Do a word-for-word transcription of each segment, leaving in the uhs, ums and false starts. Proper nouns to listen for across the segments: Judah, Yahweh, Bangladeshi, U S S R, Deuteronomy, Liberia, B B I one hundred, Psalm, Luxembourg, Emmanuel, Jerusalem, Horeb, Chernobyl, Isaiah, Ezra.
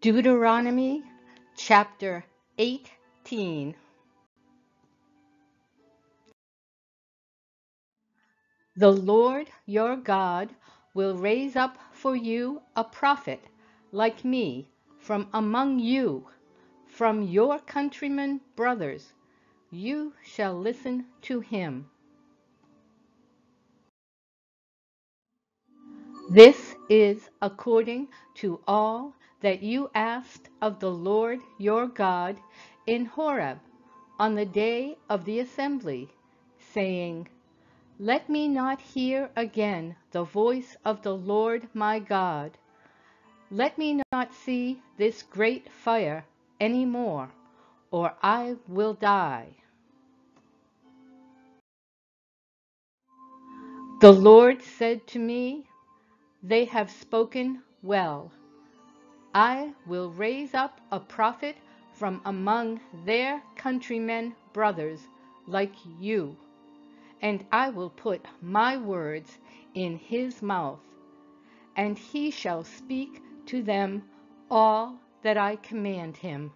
Deuteronomy chapter eighteen. The Lord your God will raise up for you a prophet like me from among you, from your countrymen brothers. You shall listen to him. This is according to all that you asked of the Lord your God in Horeb on the day of the assembly, saying, Let me not hear again the voice of the Lord my God. Let me not see this great fire any more, or I will die. The Lord said to me, They have spoken well. I will raise up a prophet from among their countrymen brothers like you, and I will put my words in his mouth, and he shall speak to them all that I command him.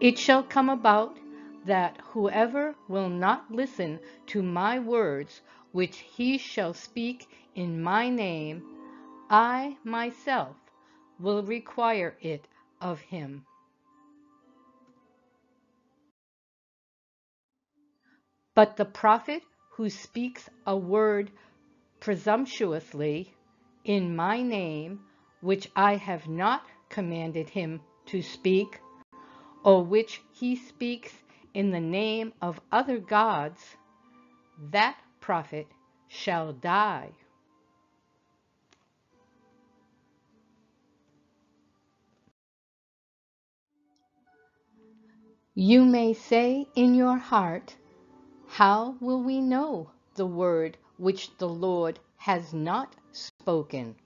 It shall come about that whoever will not listen to my words which he shall speak in my name, I myself will require it of him. But the prophet who speaks a word presumptuously in my name, which I have not commanded him to speak, or which he speaks in the name of other gods, that prophet shall die. You may say in your heart, How will we know the word which the Lord has not spoken?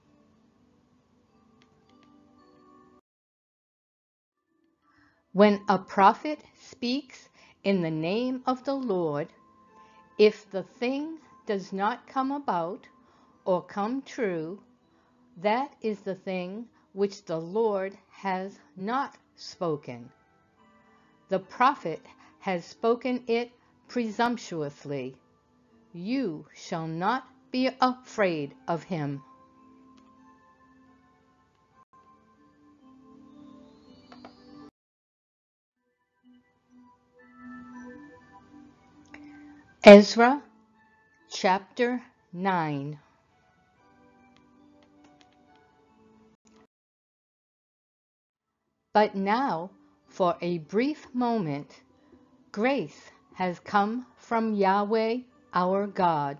When a prophet speaks in the name of the Lord, if the thing does not come about or come true, that is the thing which the Lord has not spoken. The prophet has spoken it presumptuously. You shall not be afraid of him. Ezra chapter nine. But now, for a brief moment, grace has come from Yahweh our God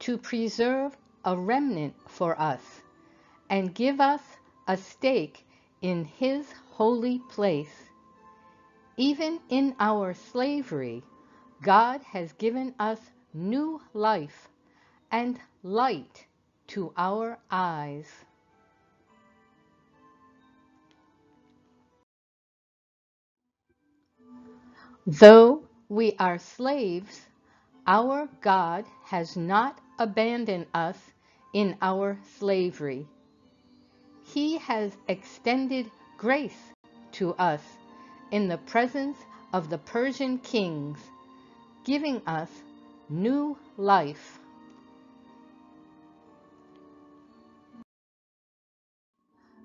to preserve a remnant for us and give us a stake in his holy place. Even in our slavery, God has given us new life and light to our eyes. Though we are slaves, our God has not abandoned us in our slavery. He has extended grace to us in the presence of the Persian kings, giving us new life.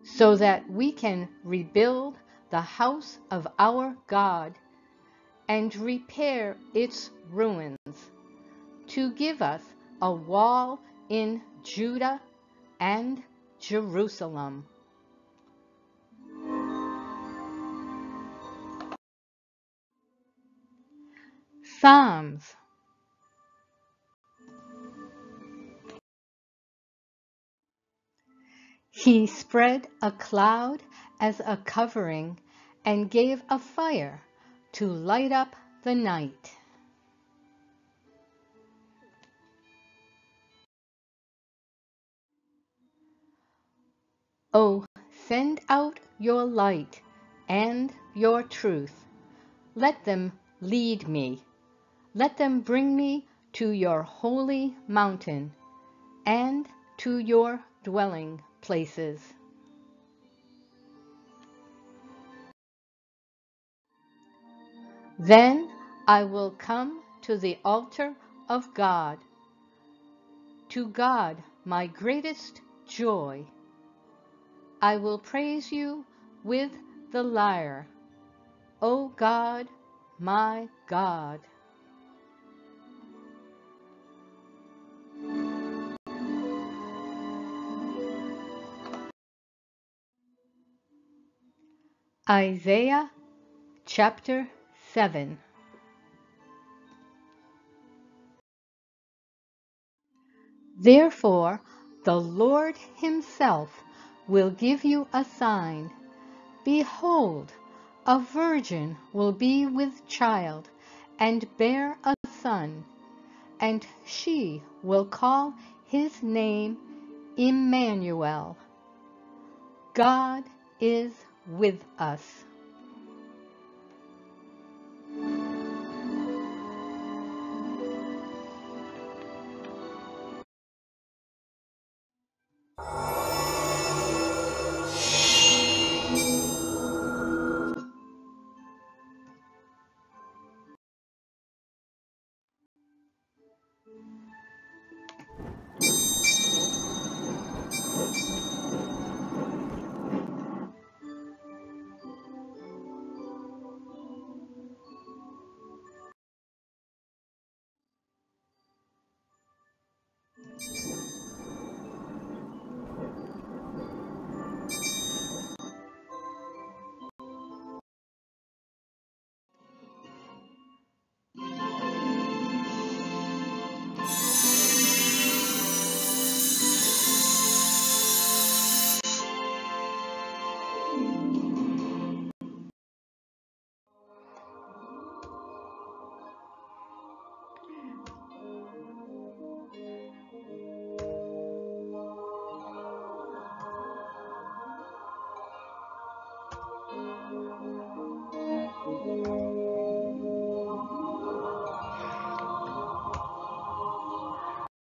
So that we can rebuild the house of our God and repair its ruins, to give us a wall in Judah and Jerusalem. Psalms. He spread a cloud as a covering and gave a fire to light up the night. Oh, send out your light and your truth. Let them lead me. Let them bring me to your holy mountain and to your dwelling places. Then I will come to the altar of God, to God my greatest joy. I will praise you with the lyre, O God, my God. Isaiah chapter seven. Therefore, the Lord himself will give you a sign. Behold, a virgin will be with child and bear a son, and she will call his name Emmanuel. God is with us.